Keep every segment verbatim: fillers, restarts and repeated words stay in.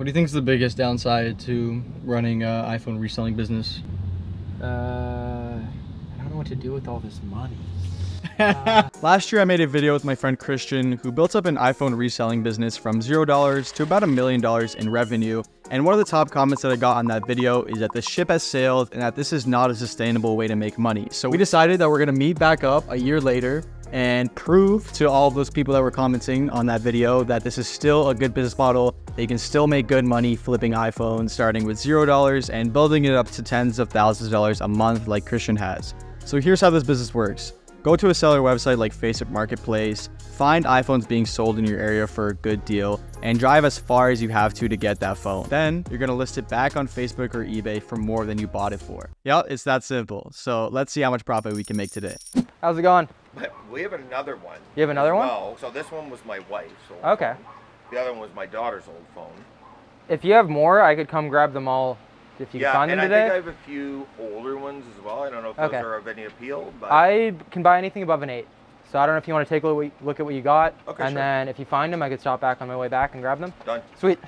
What do you think is the biggest downside to running an iPhone reselling business? Uh, I don't know what to do with all this money. Uh... Last year, I made a video with my friend Kristian, who built up an iPhone reselling business from zero dollars to about a million dollars in revenue. And one of the top comments that I got on that video is that the ship has sailed and that this is not a sustainable way to make money. So we decided that we're going to meet back up a year later and prove to all of those people that were commenting on that video that this is still a good business model. They can still make good money flipping iPhones, starting with zero dollars and building it up to tens of thousands of dollars a month like Kristian has. So here's how this business works. Go to a seller website like Facebook Marketplace, find iPhones being sold in your area for a good deal, and drive as far as you have to to get that phone. Then you're gonna list it back on Facebook or eBay for more than you bought it for. Yep, it's that simple. So let's see how much profit we can make today. How's it going? We have another one. You have another one? No, so this one was my wife's old phone. Okay. The other one was my daughter's old phone. If you have more, I could come grab them all. If you yeah, find them and today. I think I have a few older ones as well. I don't know if okay. those are of any appeal. But I can buy anything above an eight. So I don't know if you want to take a look at what you got. Okay, and sure. Then if you find them, I could stop back on my way back and grab them. Done. Sweet.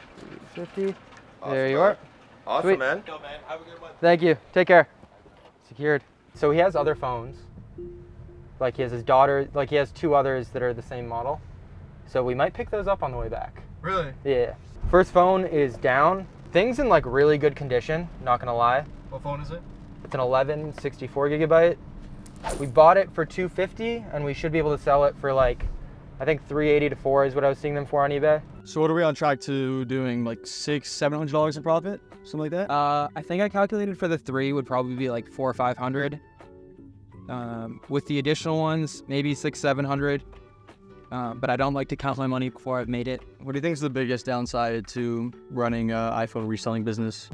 fifty. Awesome, there you man. are. Awesome, Sweet. man. Yo, man. Have a good one. Thank you. Take care. Secured. So he has other phones. Like he has his daughter, like he has two others that are the same model. So we might pick those up on the way back. Really? Yeah. First phone is down. Thing's in like really good condition, not gonna lie. What phone is it? It's an eleven, sixty-four gigabyte. We bought it for two fifty and we should be able to sell it for like, I think three eighty to four is what I was seeing them for on eBay. So what are we on track to doing? Like six, seven hundred dollars in profit, something like that? Uh, I think I calculated for the three would probably be like four or five hundred. Um, with the additional ones, maybe six, seven hundred. Uh, but I don't like to count my money before I've made it. What do you think is the biggest downside to running an iPhone reselling business?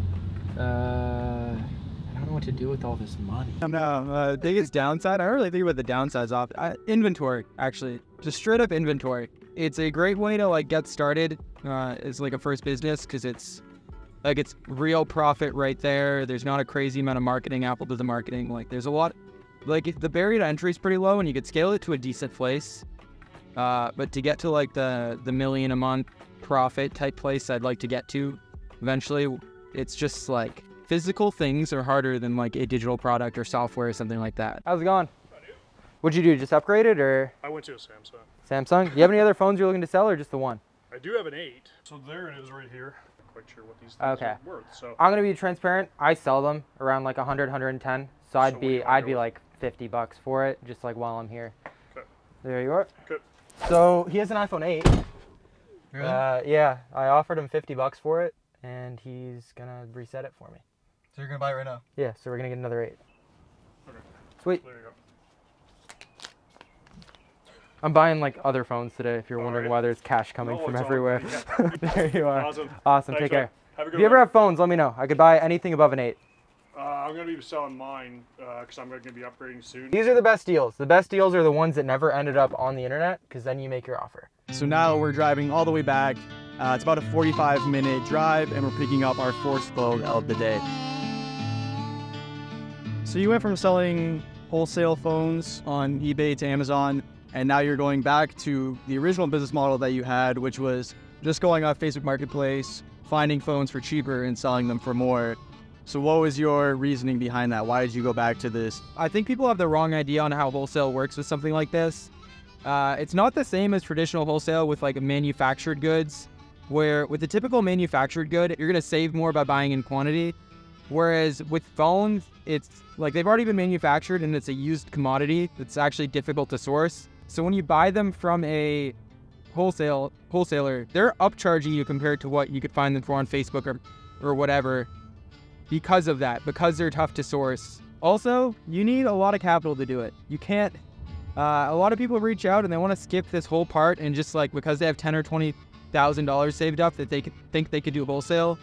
Uh, I don't know what to do with all this money. No, uh, biggest downside, I don't really think about the downsides off. I, inventory, actually, just straight up inventory. It's a great way to like get started uh, as like a first business because it's like it's real profit right there. There's not a crazy amount of marketing. Apple does the marketing. Like there's a lot, like the barrier to entry is pretty low and you could scale it to a decent place. Uh, but to get to like the, the million a month profit type place I'd like to get to eventually, it's just like physical things are harder than like a digital product or software or something like that. How's it going? What'd you do? Just upgraded or? I went to a Samsung. Samsung? Do you have any other phones you're looking to sell or just the one? I do have an eight. So there it is right here. Not quite sure what these things okay. are worth. So I'm going to be transparent. I sell them around like a hundred, a hundred ten. So I'd so be, I'd be like fifty bucks for it just like while I'm here. Okay. There you are. Okay. So he has an iPhone eight. Really? Uh, yeah, I offered him fifty bucks for it, and he's gonna reset it for me. So you're gonna buy it right now? Yeah. So we're gonna get another eight. Okay. Sweet. There you go. I'm buying like other phones today. If you're all wondering right. why there's cash coming no, from everywhere, yeah. There you are. Awesome. Awesome. Thanks, Take care. Have a good if you ever have phones, let me know. I could buy anything above an eight. Uh, I'm gonna be selling mine because uh, I'm gonna be upgrading soon. These are the best deals. The best deals are the ones that never ended up on the internet because then you make your offer. So now we're driving all the way back. Uh, it's about a forty-five minute drive and we're picking up our fourth phone of the day. So you went from selling wholesale phones on eBay to Amazon, and now you're going back to the original business model that you had, which was just going off Facebook Marketplace, finding phones for cheaper and selling them for more. So what was your reasoning behind that? Why did you go back to this? I think people have the wrong idea on how wholesale works with something like this. Uh, it's not the same as traditional wholesale with like manufactured goods, where with a typical manufactured good, you're gonna save more by buying in quantity. Whereas with phones, it's like they've already been manufactured and it's a used commodity that's actually difficult to source. So when you buy them from a wholesale wholesaler, they're upcharging you compared to what you could find them for on Facebook or, or whatever. Because of that, because they're tough to source. Also, you need a lot of capital to do it. You can't, uh, a lot of people reach out and they want to skip this whole part and just like, because they have ten or twenty thousand dollars saved up that they could think they could do wholesale.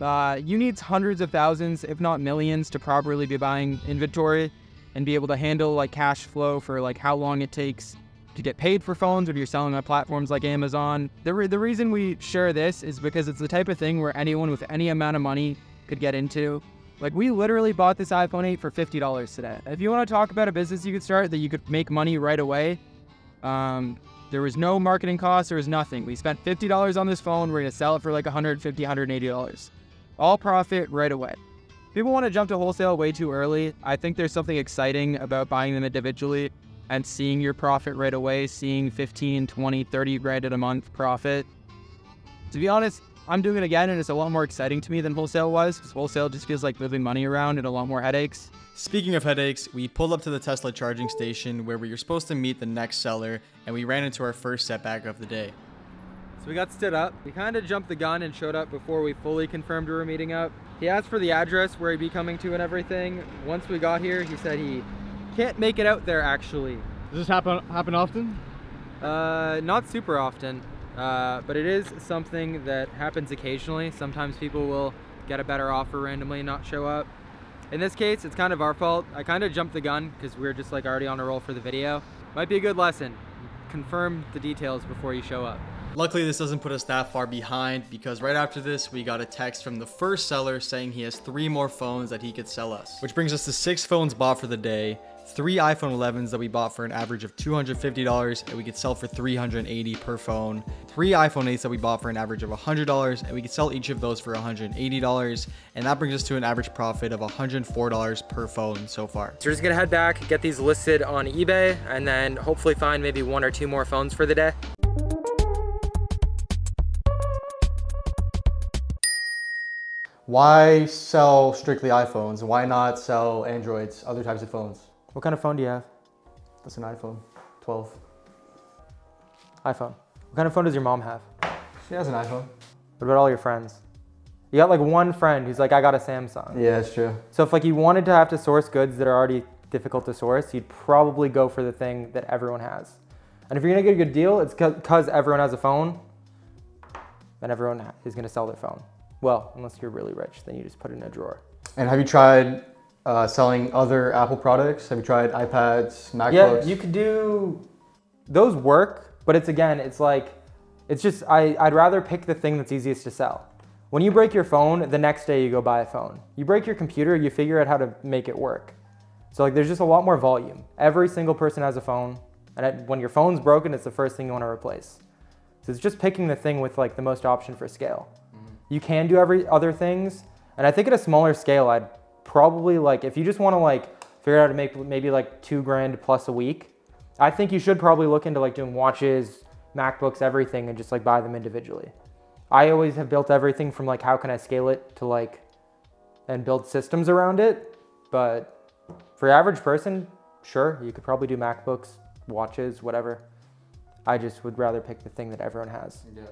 Uh, you need hundreds of thousands, if not millions, to properly be buying inventory and be able to handle like cash flow for like how long it takes to get paid for phones when you're selling on platforms like Amazon. The, re the reason we share this is because it's the type of thing where anyone with any amount of money could get into. Like we literally bought this iPhone eight for fifty dollars today. If you want to talk about a business you could start that you could make money right away, um, There was no marketing cost, there was nothing. We spent fifty dollars on this phone, we're gonna sell it for like one hundred fifty dollars, one hundred eighty dollars. All profit right away. People wanna jump to wholesale way too early. I think there's something exciting about buying them individually and seeing your profit right away, seeing fifteen, twenty, thirty grand at a month profit. To be honest, I'm doing it again and it's a lot more exciting to me than wholesale was, because wholesale just feels like moving money around and a lot more headaches. Speaking of headaches, we pulled up to the Tesla charging station where we were supposed to meet the next seller, and we ran into our first setback of the day. So we got stood up. We kind of jumped the gun and showed up before we fully confirmed we were meeting up. He asked for the address where he'd be coming to and everything. Once we got here, he said he can't make it out there actually. Does this happen, happen often? Uh, not super often. Uh, but it is something that happens occasionally. Sometimes people will get a better offer randomly and not show up. In this case, it's kind of our fault. I kind of jumped the gun because we were just like already on a roll for the video. Might be a good lesson. Confirm the details before you show up. Luckily, this doesn't put us that far behind, because right after this, we got a text from the first seller saying he has three more phones that he could sell us, which brings us to six phones bought for the day. Three iPhone elevens that we bought for an average of two hundred fifty dollars and we could sell for three hundred eighty dollars per phone. Three iPhone eights that we bought for an average of one hundred dollars and we could sell each of those for one hundred eighty dollars. And that brings us to an average profit of one hundred four dollars per phone so far. So we're just gonna head back, get these listed on eBay, and then hopefully find maybe one or two more phones for the day. Why sell strictly iPhones? Why not sell Androids, other types of phones? What kind of phone do you have? That's an iPhone twelve. iPhone. What kind of phone does your mom have? She has an iPhone. What about all your friends? You got like one friend who's like, I got a Samsung. Yeah, that's true. So if like you wanted to have to source goods that are already difficult to source, you'd probably go for the thing that everyone has. And if you're gonna get a good deal, it's because everyone has a phone, and everyone is gonna sell their phone. Well, unless you're really rich, then you just put it in a drawer. And have you tried uh, selling other Apple products? Have you tried iPads, MacBooks? Yeah, you could do, those work, but it's again, it's like, it's just, I, I'd rather pick the thing that's easiest to sell. When you break your phone, the next day you go buy a phone. You break your computer, you figure out how to make it work. So like, there's just a lot more volume. Every single person has a phone, and it, when your phone's broken, it's the first thing you wanna replace. So it's just picking the thing with like the most option for scale. You can do every other things. And I think at a smaller scale, I'd probably like, if you just want to like figure out how to make maybe like two grand plus a week, I think you should probably look into like doing watches, MacBooks, everything, and just like buy them individually. I always have built everything from like, how can I scale it to like, and build systems around it. But for your average person, sure, you could probably do MacBooks, watches, whatever. I just would rather pick the thing that everyone has. Yeah.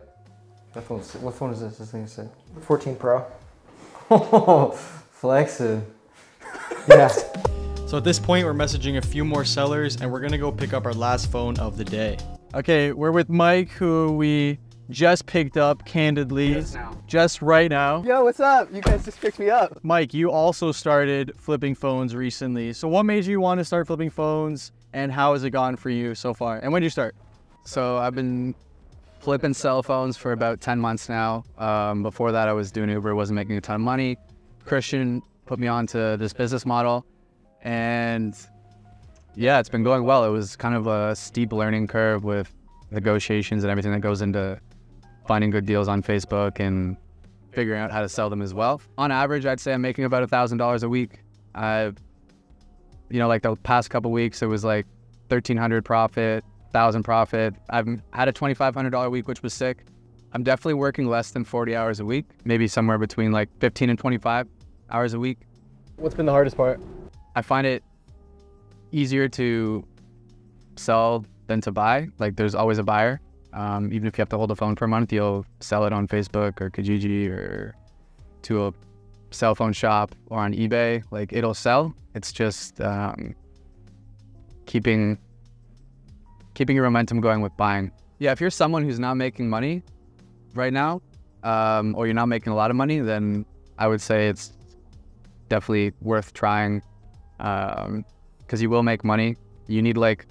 What phone is this? This thing said fourteen Pro. Oh, flexing. Yeah. So at this point, we're messaging a few more sellers, and we're gonna go pick up our last phone of the day. Okay, we're with Mike, who we just picked up candidly, just, now. just right now. Yo, what's up? You guys just picked me up. Mike, you also started flipping phones recently. So what made you want to start flipping phones, and how has it gone for you so far? And when did you start? So I've been flipping cell phones for about ten months now. Um, before that, I was doing Uber, wasn't making a ton of money. Kristian put me onto this business model, and yeah, it's been going well. It was kind of a steep learning curve with negotiations and everything that goes into finding good deals on Facebook and figuring out how to sell them as well. On average, I'd say I'm making about a thousand dollars a week. I've, you know, like the past couple weeks, it was like thirteen hundred profit, thousand profit. I've had a twenty-five hundred dollar week, which was sick. I'm definitely working less than forty hours a week, maybe somewhere between like fifteen and twenty-five hours a week. What's been the hardest part? I find it easier to sell than to buy. Like there's always a buyer. Um, even if you have to hold a phone for a month, you'll sell it on Facebook or Kijiji or to a cell phone shop or on eBay. Like it'll sell. It's just um, keeping keeping your momentum going with buying. Yeah, if you're someone who's not making money right now, um, or you're not making a lot of money, then I would say it's definitely worth trying, um, because you will make money. You need like,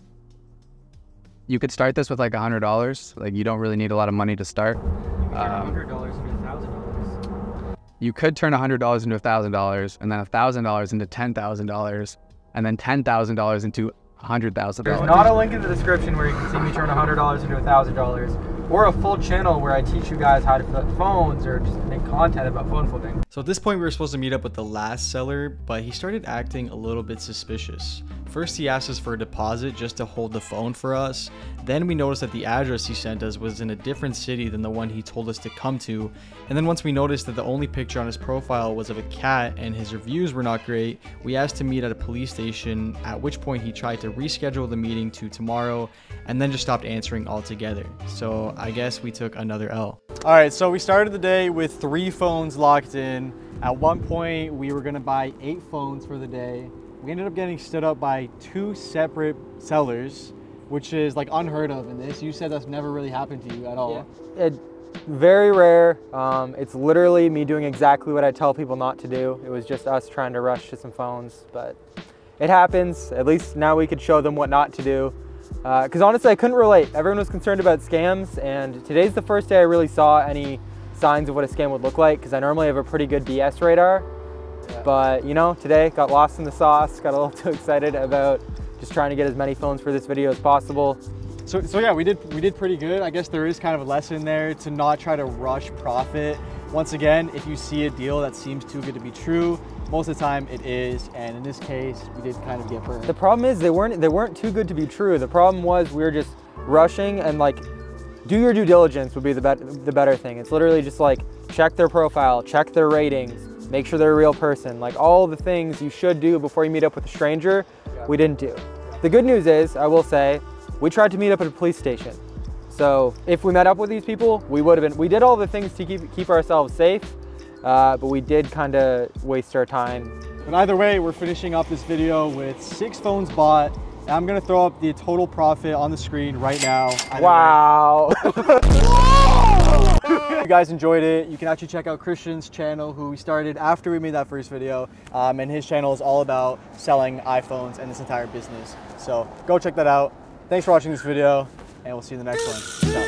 you could start this with like a hundred dollars. Like you don't really need a lot of money to start. You could turn um, a hundred dollars into a thousand dollars. You could turn a hundred dollars into a thousand dollars, and then a thousand dollars into ten thousand dollars, and then ten thousand dollars into one hundred thousand dollars. There's not a link in the description where you can see me turn one hundred dollars into one thousand dollars, or a full channel where I teach you guys how to flip phones or just make content about phone flipping. So at this point, we were supposed to meet up with the last seller, but he started acting a little bit suspicious. First, he asked us for a deposit just to hold the phone for us. Then we noticed that the address he sent us was in a different city than the one he told us to come to. And then once we noticed that the only picture on his profile was of a cat and his reviews were not great, we asked to meet at a police station, at which point he tried to reschedule the meeting to tomorrow and then just stopped answering altogether. So I guess we took another L. All right, so we started the day with three phones locked in. At one point, we were gonna buy eight phones for the day. We ended up getting stood up by two separate sellers, which is like unheard of in this. You said that's never really happened to you at all. Yeah. It, very rare. Um, it's literally me doing exactly what I tell people not to do. It was just us trying to rush to some phones, but it happens. At least now we could show them what not to do. Because uh, honestly, I couldn't relate. Everyone was concerned about scams, and today's the first day I really saw any signs of what a scam would look like, because I normally have a pretty good B S radar. Yeah. But you know, today got lost in the sauce, got a little too excited about just trying to get as many phones for this video as possible. So, so yeah, we did, we did pretty good. I guess there is kind of a lesson there to not try to rush profit. Once again, if you see a deal that seems too good to be true, most of the time it is, and in this case, we did kind of get burned. The problem is they weren't, they weren't too good to be true. The problem was we were just rushing, and like, do your due diligence would be the, be the better thing. It's literally just like, check their profile, check their ratings, make sure they're a real person. Like all the things you should do before you meet up with a stranger, yeah, we didn't do. The good news is, I will say, we tried to meet up at a police station. So if we met up with these people, we would have been, we did all the things to keep, keep ourselves safe, uh, but we did kind of waste our time. But either way, we're finishing up this video with six phones bought. And I'm gonna throw up the total profit on the screen right now. Wow. If you guys enjoyed it, you can actually check out Kristian's channel, who we started after we made that first video, um, and his channel is all about selling iPhones and this entire business. So go check that out. Thanks for watching this video, and we'll see you in the next one.